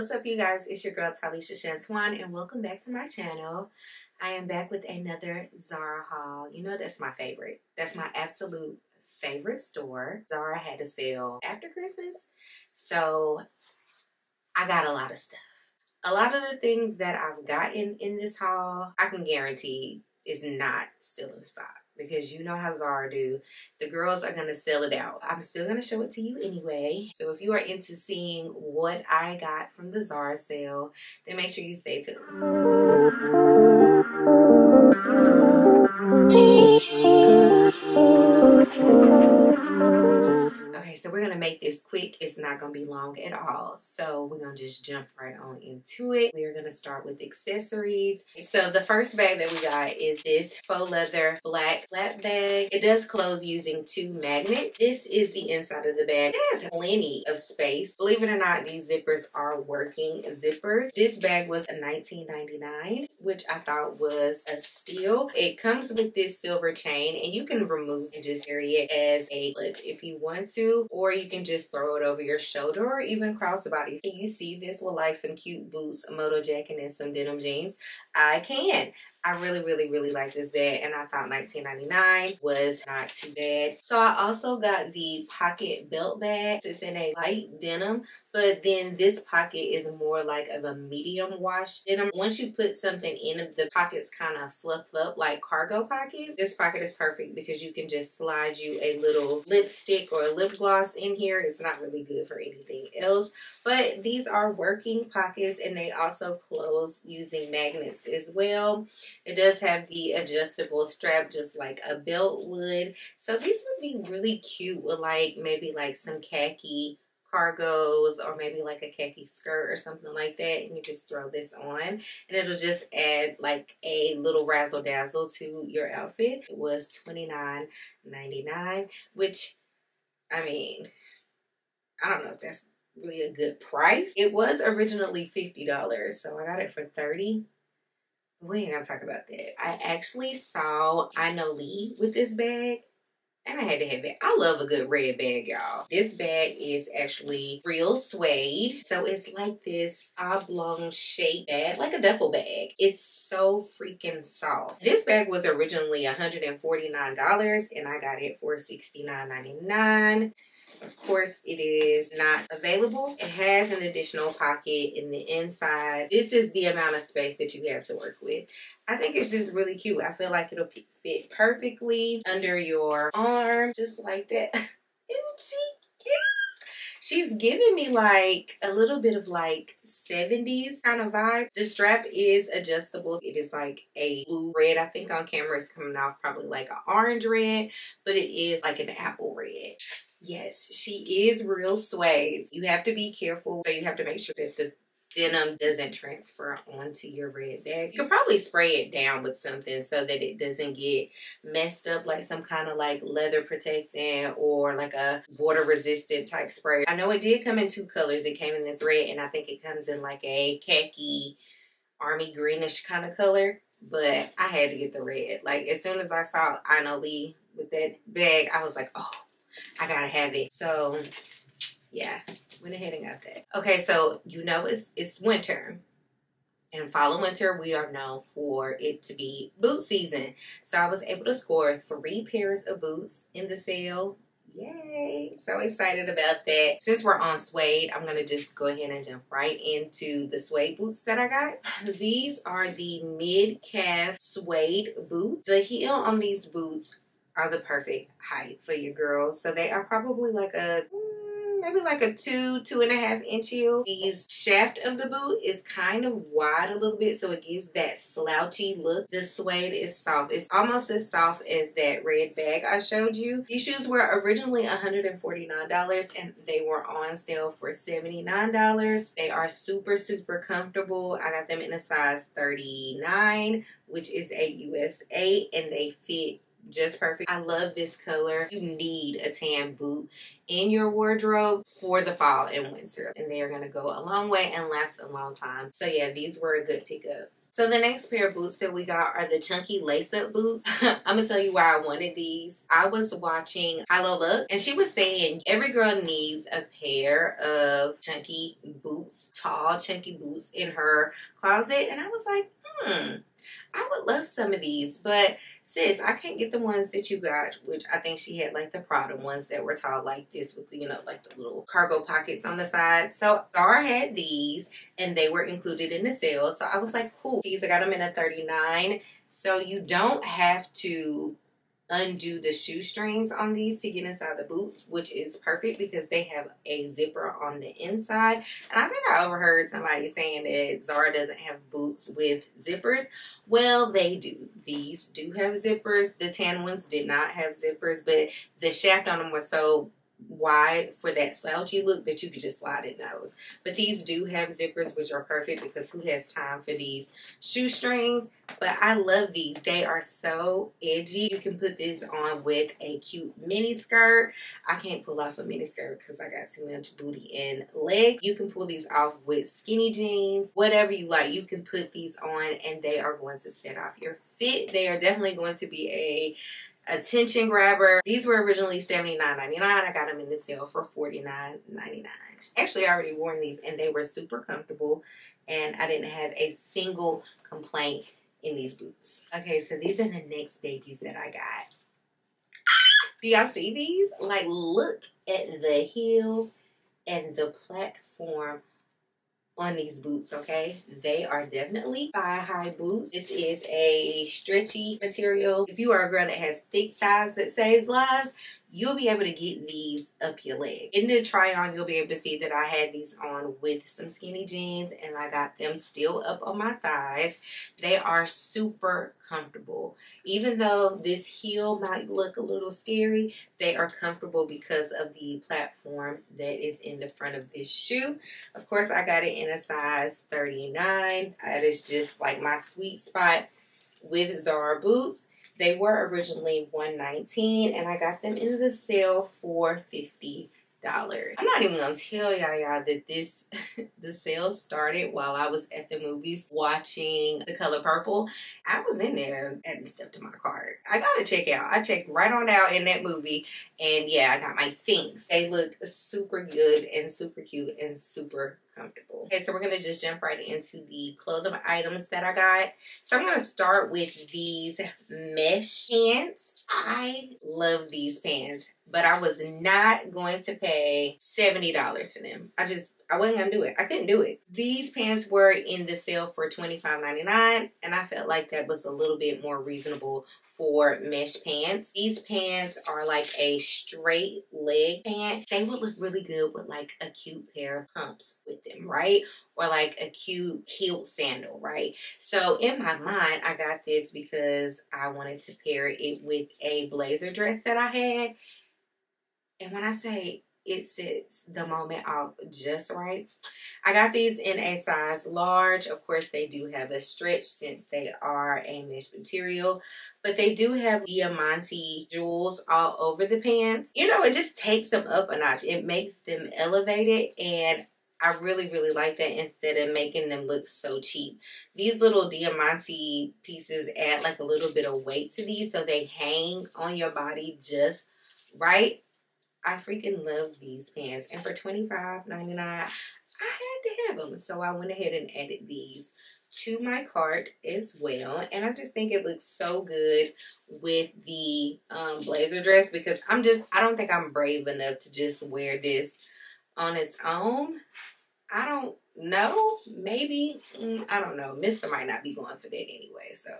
What's up, you guys? It's your girl Tylisha Shantuane, and welcome back to my channel. I am back with another Zara haul. You know, that's my favorite. That's my absolute favorite store. Zara had a sale after Christmas, so I got a lot of stuff. A lot of the things that I've gotten in this haul, I can guarantee is not still in stock, because you know how Zara do. The girls are gonna sell it out. I'm still gonna show it to you anyway. So if you are into seeing what I got from the Zara sale, then make sure you stay tuned. Okay, so we're gonna make this quick. It's not gonna be long at all. So we're gonna just jump right on into it. We're gonna start with accessories. So the first bag that we got is this faux leather black flat bag. It does close using two magnets. This is the inside of the bag. It has plenty of space. Believe it or not, these zippers are working zippers. This bag was $19.99, which I thought was a steal. It comes with this silver chain, and you can remove and just carry it as a clutch if you want to. Or you can just throw it over your shoulder or even cross the body. Can you see this with like some cute boots, a moto jacket, and some denim jeans? I can. I really like this bag, and I thought $19.99 was not too bad. So I also got the pocket belt bag. It's in a light denim, but then this pocket is more like of a medium wash denim. Once you put something in, the pockets kind of fluff up like cargo pockets. This pocket is perfect because you can just slide you a little lipstick or a lip gloss in here. It's not really good for anything else, but these are working pockets, and they also close using magnets as well. It does have the adjustable strap just like a belt would. So these would be really cute with like maybe like some khaki cargos or maybe like a khaki skirt or something like that. And you just throw this on, and it'll just add like a little razzle dazzle to your outfit. It was $29.99, which, I mean, I don't know if that's really a good price. It was originally $50, so I got it for $30. We ain't gonna talk about that. I actually saw Annaleigh with this bag, and I had to have it. I love a good red bag, y'all. This bag is actually real suede. So it's like this oblong shape bag, like a duffel bag. It's so freaking soft. This bag was originally $149, and I got it for $69.99. Of course, it is not available. It has an additional pocket in the inside. This is the amount of space that you have to work with. I think it's just really cute. I feel like it'll fit perfectly under your arm, just like that. Isn't she cute? She's giving me like a little bit of like 70s kind of vibe. The strap is adjustable. It is like a blue red. I think on camera it's coming off probably like an orange red, but it is like an apple red. Yes, she is real suede. You have to be careful. So you have to make sure that the denim doesn't transfer onto your red bag. You could probably spray it down with something so that it doesn't get messed up, like some kind of like leather protectant or like a water resistant type spray. I know it did come in two colors. It came in this red, and I think it comes in like a khaki, army greenish kind of color. But I had to get the red. Like as soon as I saw Annaleigh with that bag, I was like, oh, I gotta have it. So yeah, went ahead and got that. Okay, so you know it's winter, and fall and winter, we are known for it to be boot season. So I was able to score 3 pairs of boots in the sale. Yay, so excited about that. Since we're on suede, I'm gonna just go ahead and jump right into the suede boots that I got. These are the mid-calf suede boots. The heel on these boots are the perfect height for your girls. So they are probably like a, maybe like a 2.5 inch heel. The shaft of the boot is kind of wide a little bit, so it gives that slouchy look. The suede is soft. It's almost as soft as that red bag I showed you. These shoes were originally $149, and they were on sale for $79. They are super comfortable. I got them in a size 39, which is a US 8, and they fit just perfect. I love this color. You need a tan boot in your wardrobe for the fall and winter, and they are going to go a long way and last a long time. So yeah, these were a good pickup. So the next pair of boots that we got are the chunky lace-up boots. I'm going to tell you why I wanted these. I was watching Hilo Look, and she was saying every girl needs a pair of chunky boots, tall chunky boots in her closet. And I was like, I would love some of these, but sis, I can't get the ones that you got, which I think she had like the Prada ones that were tall like this with, you know, like the little cargo pockets on the side. So Zara had these and they were included in the sale. So I was like, cool. These, I got them in a $39. So you don't have to undo the shoestrings on these to get inside the boots, which is perfect because they have a zipper on the inside. And I think I overheard somebody saying that Zara doesn't have boots with zippers. Well, they do. These do have zippers. The tan ones did not have zippers, but the shaft on them was so wide for that slouchy look that you could just slide in those. But these do have zippers, which are perfect because who has time for these shoestrings? But I love these. They are so edgy. You can put this on with a cute mini skirt. I can't pull off a mini skirt because I got too much booty and legs. You can pull these off with skinny jeans, whatever you like. You can put these on and they are going to set off your fit. They are definitely going to be a attention grabber. These were originally $79.99. I got them in the sale for $49.99. Actually, I already worn these and they were super comfortable and I didn't have a single complaint in these boots. Okay, so these are the next babies that I got. Do y'all see these? Like, look at the heel and the platform on these boots, okay? They are definitely thigh-high boots. This is a stretchy material. If you are a girl that has thick thighs that saves lives, you'll be able to get these up your leg. In the try on, you'll be able to see that I had these on with some skinny jeans and I got them still up on my thighs. They are super comfortable. Even though this heel might look a little scary, they are comfortable because of the platform that is in the front of this shoe. Of course, I got it in a size 39. That is just like my sweet spot with Zara boots. They were originally $119 and I got them in the sale for $50. I'm not even gonna tell y'all that this the sale started while I was at the movies watching The Color Purple. I was in there adding stuff to my cart. I gotta check out. I checked right on out in that movie and yeah, I got my things. They look super good and super cute and super comfortable. Okay, so we're gonna just jump right into the clothing items that I got. So I'm gonna start with these mesh pants. I love these pants, but I was not going to pay $70 for them. I wasn't gonna do it. I couldn't do it. These pants were in the sale for $25.99 and I felt like that was a little bit more reasonable for mesh pants. These pants are like a straight leg pant. They would look really good with like a cute pair of pumps with them, right? Or like a cute heeled sandal, right? So in my mind, I got this because I wanted to pair it with a blazer dress that I had. And when I say it sits the moment off just right, I got these in a size large. Of course, they do have a stretch since they are a mesh material, but they do have diamante jewels all over the pants. You know, it just takes them up a notch. It makes them elevated and I really, really like that instead of making them look so cheap. These little diamante pieces add like a little bit of weight to these so they hang on your body just right. I freaking love these pants. And for $25.99, I had to have them. So I went ahead and added these to my cart as well. And I just think it looks so good with the blazer dress because I don't think I'm brave enough to just wear this on its own. I don't know. Maybe, I don't know. Mister might not be going for that anyway, so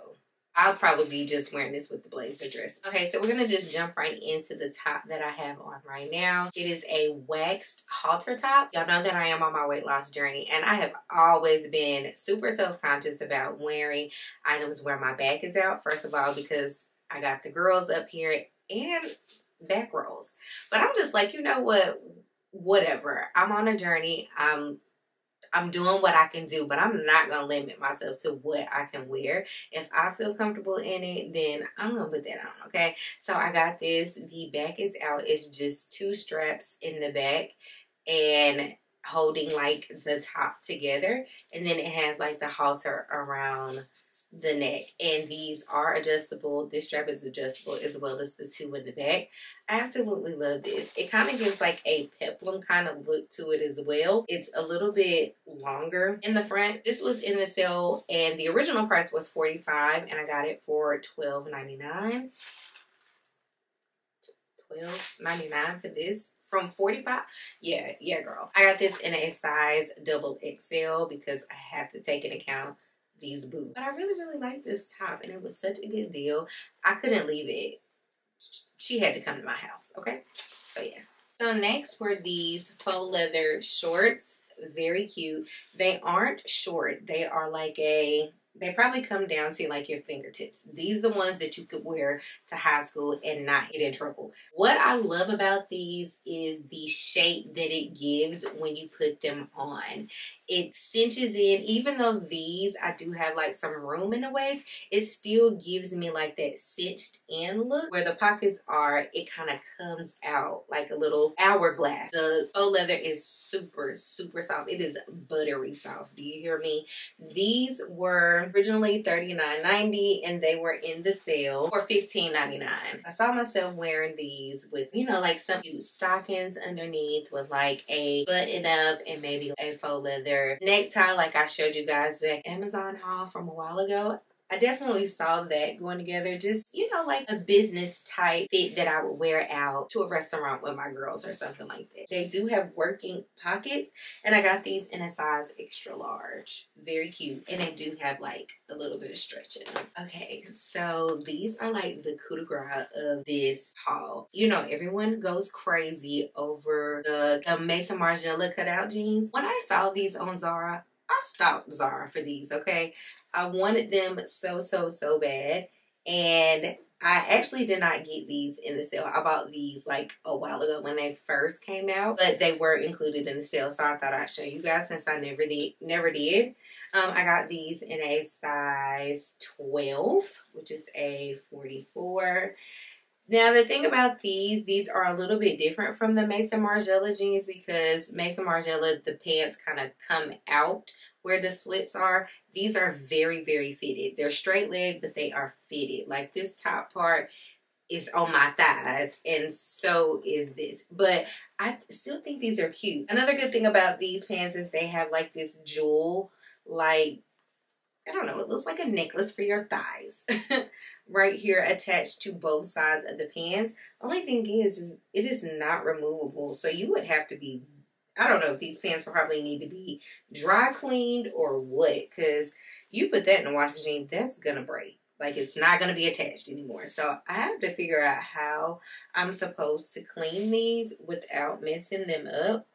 I'll probably be just wearing this with the blazer dress. Okay, so we're gonna just jump right into the top that I have on right now. It is a waxed halter top. Y'all know that I am on my weight loss journey and I have always been super self-conscious about wearing items where my back is out. First of all, because I got the girls up here and back rolls. But I'm just like, you know what, whatever. I'm on a journey. I'm doing what I can do, but I'm not going to limit myself to what I can wear. If I feel comfortable in it, then I'm going to put that on, okay? So I got this. The back is out. It's just two straps in the back, and holding like the top together, and then it has like the halter around the neck, and these are adjustable. This strap is adjustable as well as the two in the back. I absolutely love this. It kind of gives like a peplum kind of look to it as well. It's a little bit longer in the front. This was in the sale and the original price was $45 and I got it for $12.99. $12.99 for this. From 45, yeah, girl. I got this in a size XXL because I have to take into account these boots. But I really like this top, and it was such a good deal. I couldn't leave it. She had to come to my house, okay? So, yeah. So, next were these faux leather shorts. Very cute. They aren't short. They are like a... They probably come down to like your fingertips. These are the ones that you could wear to high school and not get in trouble. What I love about these is the shape that it gives when you put them on. It cinches in. Even though these, I do have like some room in the waist, it still gives me like that cinched in look. Where the pockets are, it kind of comes out like a little hourglass. The faux leather is super soft. It is buttery soft. Do you hear me? These were originally $39.90 and they were in the sale for $15.99. I saw myself wearing these with, you know, like some cute stockings underneath with like a button up and maybe a faux leather necktie like I showed you guys back Amazon haul from a while ago. I definitely saw that going together. Just, you know, like a business type fit that I would wear out to a restaurant with my girls or something like that. They do have working pockets, and I got these in a size extra large. Very cute, and they do have like a little bit of stretch in them. Okay, so these are like the coup de grace of this haul. You know, everyone goes crazy over the Maison Margiela cutout jeans. When I saw these on Zara, I stalked Zara for these, okay? I wanted them so bad, and I actually did not get these in the sale. I bought these like a while ago when they first came out, but they were included in the sale, so I thought I'd show you guys since I never did. I got these in a size 12, which is a 44. Now, the thing about these are a little bit different from the Maison Margiela jeans because Maison Margiela, the pants kind of come out where the slits are. These are very fitted. They're straight leg, but they are fitted. Like this top part is on my thighs, and so is this. But I still think these are cute. Another good thing about these pants is they have like this jewel, like, I don't know, it looks like a necklace for your thighs right here attached to both sides of the pants. Only thing is it is not removable. So you would have to be, I don't know if these pants probably need to be dry cleaned or what, because you put that in a washing machine, that's going to break. Like it's not going to be attached anymore. So I have to figure out how I'm supposed to clean these without messing them up.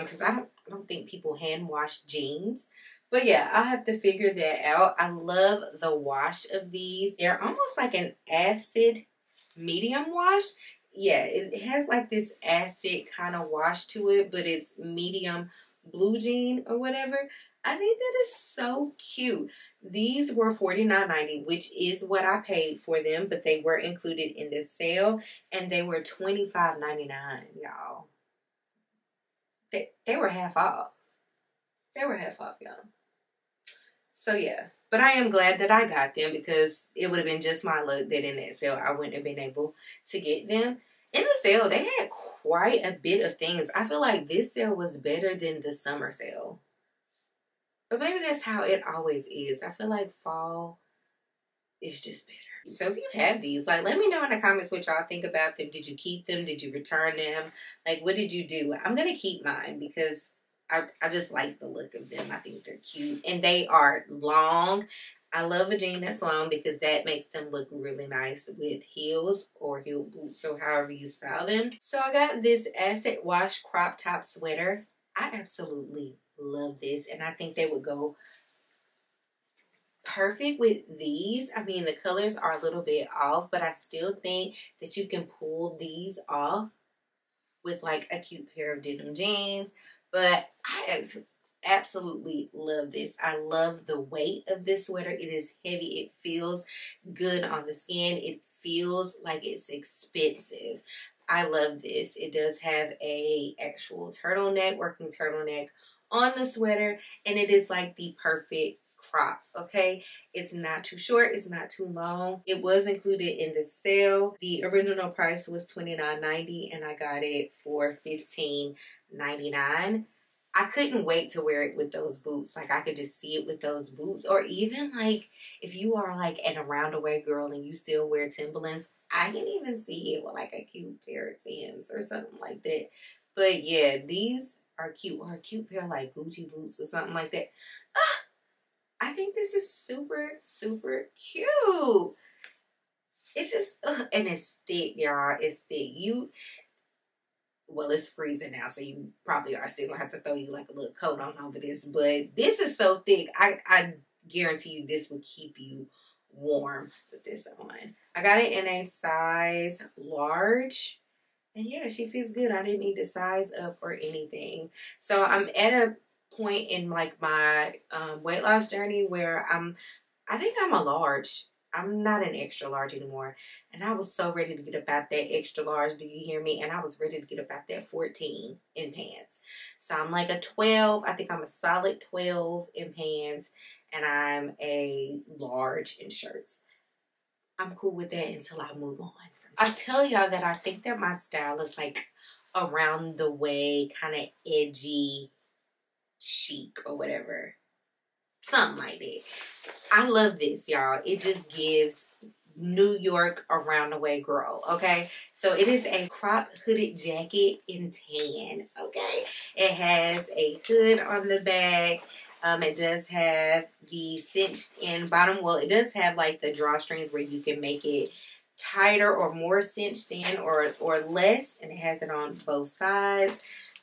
Because I don't think people hand wash jeans. But yeah, I'll have to figure that out. I love the wash of these. They're almost like an acid medium wash. Yeah, it has like this acid kind of wash to it, but it's medium blue jean or whatever. I think that is so cute. These were $49.90, which is what I paid for them, but they were included in this sale, and they were $25.99, y'all. They were half off. They were half off, y'all. So, yeah. But I am glad that I got them because it would have been just my luck that in that sale I wouldn't have been able to get them. In the sale, they had quite a bit of things. I feel like this sale was better than the summer sale. But maybe that's how it always is. I feel like fall is just better. So if you have these, like, let me know in the comments what y'all think about them. Did you keep them? Did you return them? Like, what did you do? I'm going to keep mine because... I just like the look of them. I think they're cute. And they are long. I love a jean that's long because that makes them look really nice with heels or heel boots or however you style them. So I got this acid wash crop top sweater. I absolutely love this. And I think they would go perfect with these. I mean, the colors are a little bit off, but I still think that you can pull these off with like a cute pair of denim jeans. But I absolutely love this. I love the weight of this sweater. It is heavy. It feels good on the skin. It feels like it's expensive. I love this. It does have a actual turtleneck, working turtleneck on the sweater, and it is like the perfect crop, okay? It's not too short, it's not too long. It was included in the sale. The original price was $29.90 and I got it for $15.99. I couldn't wait to wear it with those boots. Like, I could just see it with those boots. Or even, like, if you are, like, an around-the-way girl and you still wear Timberlands, I can even see it with, like, a cute pair of Tims or something like that. But, yeah, these are cute. Or a cute pair of, like, Gucci boots or something like that. Ah, I think this is super, super cute. It's just, and it's thick, y'all. It's thick. Well, it's freezing now, so you probably are still going to have to throw you like a little coat on over this. But this is so thick. I guarantee you this will keep you warm with this on. I got it in a size large. And yeah, she feels good. I didn't need to size up or anything. So I'm at a point in like my weight loss journey where I think I'm a large. I'm not an extra large anymore. And I was so ready to get about that extra large. Do you hear me? And I was ready to get about that 14 in pants. So I'm like a 12. I think I'm a solid 12 in pants. And I'm a large in shirts. I'm cool with that until I move on. I tell y'all that I think that my style is like around the way, kind of edgy, chic or whatever. Something like that. I love this, y'all. It just gives New York around the way girl, okay? So it is a crop hooded jacket in tan, okay? It has a hood on the back. It does have the cinched in bottom. Well, it does have like the drawstrings where you can make it tighter or more cinched in or less. And it has it on both sides.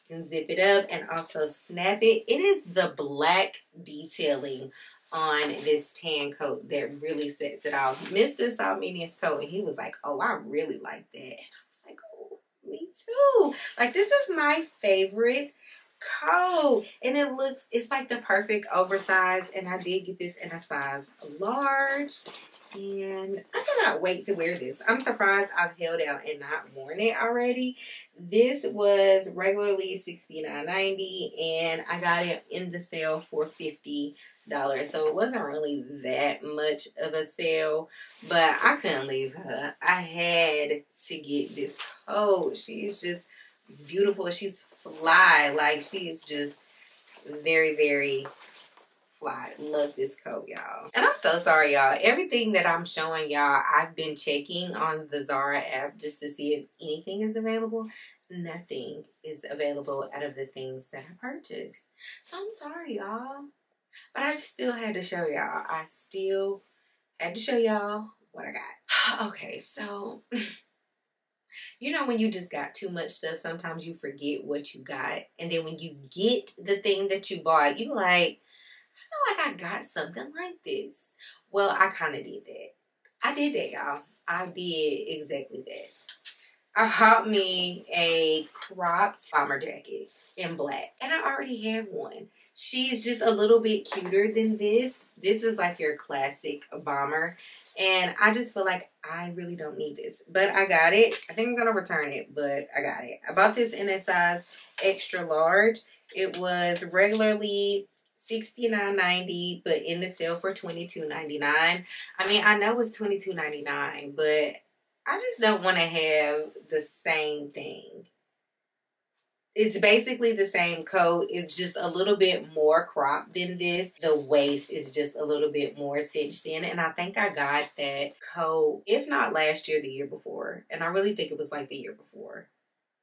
And zip it up and also snap it. It is the black detailing on this tan coat that really sets it off. Mr. saw me in his coat and he was like, oh, I really like that. And I was like, oh, me too. Like, this is my favorite coat. And it looks, it's like the perfect oversized. And I did get this in a size large. And I cannot wait to wear this. I'm surprised I've held out and not worn it already. This was regularly $69.90 and I got it in the sale for $50. So it wasn't really that much of a sale, but I couldn't leave her. I had to get this coat. She's just beautiful. She's fly. Like, she is just very, very fly. Love this coat, y'all. And I'm so sorry, y'all. Everything that I'm showing y'all, I've been checking on the Zara app just to see if anything is available. Nothing is available out of the things that I purchased. So I'm sorry, y'all. But I just still had to show y'all. I still had to show y'all what I got. Okay, so you know when you just got too much stuff, sometimes you forget what you got. And then when you get the thing that you bought, you like, I feel like I got something like this. Well, I kind of did that. I did that, y'all. I did exactly that. I bought me a cropped bomber jacket in black. And I already have one. She's just a little bit cuter than this. This is like your classic bomber. And I just feel like I really don't need this. But I got it. I think I'm going to return it, but I got it. I bought this in a size extra large. It was regularly $69.90, but in the sale for $22.99. I mean, I know it's $22.99, but I just don't want to have the same thing. It's basically the same coat. It's just a little bit more cropped than this. The waist is just a little bit more cinched in. And I think I got that coat, if not last year, the year before. And I really think it was like the year before.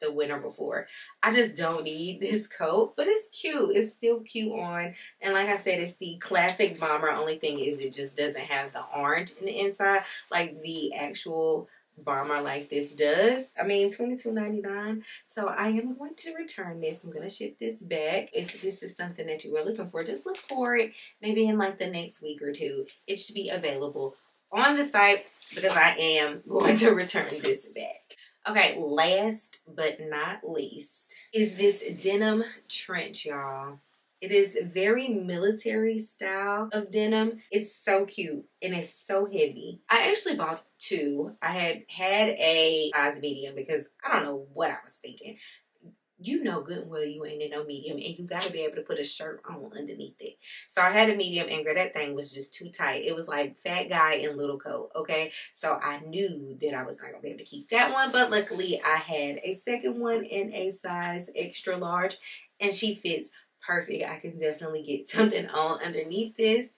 The winter before. I just don't need this coat, but it's cute. It's still cute on. And like I said, it's the classic bomber. Only thing is it just doesn't have the orange in the inside like the actual bomber like this does. I mean, $22.99. So I am going to return this. I'm going to ship this back. If this is something that you were looking for, just look for it. Maybe in like the next week or two, it should be available on the site because I am going to return this back. Okay, last but not least is this denim trench, y'all. It is very military style of denim. It's so cute and it's so heavy. I actually bought two. I had a size medium because I don't know what I was thinking. You know good and well you ain't in no medium, and you gotta be able to put a shirt on underneath it. So I had a medium, and girl, that thing was just too tight. It was like fat guy in little coat, okay? So I knew that I was not gonna be able to keep that one, but luckily I had a second one in a size extra large, and she fits perfect. I can definitely get something on underneath this.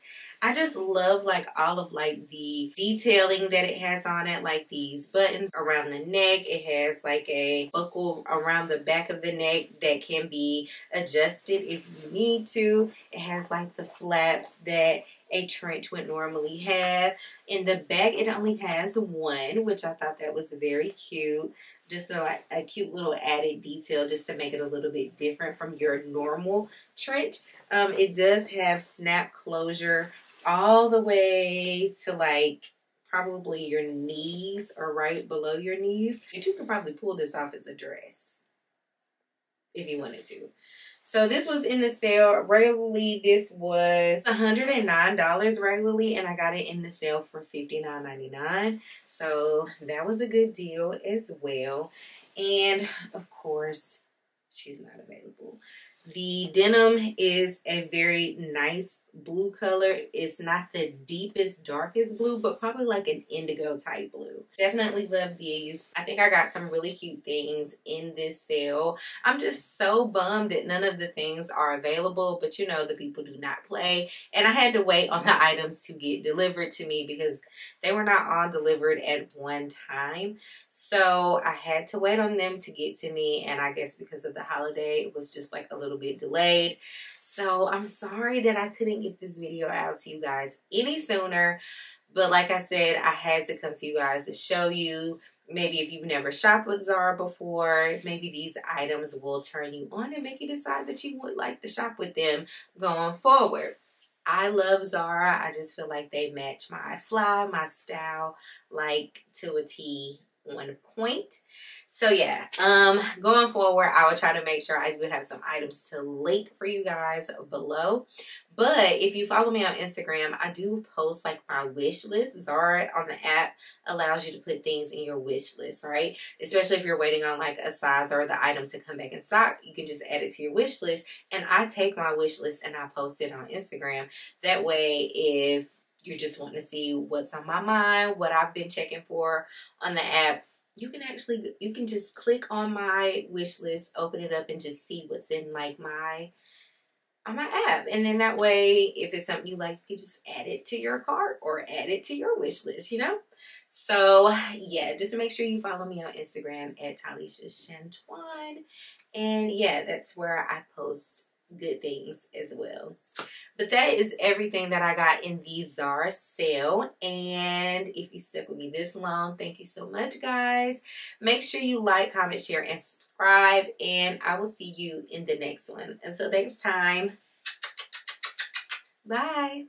I just love like all of like the detailing that it has on it, like these buttons around the neck. It has like a buckle around the back of the neck that can be adjusted if you need to. It has like the flaps that a trench would normally have. In the back, it only has one, which I thought that was very cute. Just a cute little added detail just to make it a little bit different from your normal trench. It does have snap closure all the way to like probably your knees or right below your knees. And you could probably pull this off as a dress if you wanted to. So this was in the sale. Regularly, this was $109 regularly, and I got it in the sale for $59.99. So that was a good deal as well. And of course, she's not available. The denim is a very nice blue color. It's not the deepest, darkest blue, but probably like an indigo type blue. Definitely love these. I think I got some really cute things in this sale. I'm just so bummed that none of the things are available, but you know, the people do not play. And I had to wait on the items to get delivered to me because they were not all delivered at one time. So I had to wait on them to get to me. And I guess because of the holiday, it was just like a little bit delayed. So I'm sorry that I couldn't get this video out to you guys any sooner, but like I said, I had to come to you guys to show you. Maybe if you've never shopped with Zara before, maybe these items will turn you on and make you decide that you would like to shop with them going forward. I love Zara. I just feel like they match my fly, my style, like to a T. One point. So yeah, going forward, I will try to make sure I do have some items to link for you guys below. But if you follow me on Instagram, I do post like my wish list. Zara on the app allows you to put things in your wish list, right? Especially if you're waiting on like a size or the item to come back in stock, you can just add it to your wish list. And I take my wish list and I post it on Instagram. That way, if you just want to see what's on my mind, what I've been checking for on the app, you can just click on my wish list, open it up, and just see what's in like on my app. And then that way, if it's something you like, you can just add it to your cart or add it to your wish list, you know? So yeah, just make sure you follow me on Instagram at Tylisha Shantuane. And yeah, that's where I post good things as well. But that is everything that I got in the Zara sale. And if you stuck with me this long, thank you so much, guys. Make sure you like, comment, share, and subscribe. And I will see you in the next one. Until next time, bye.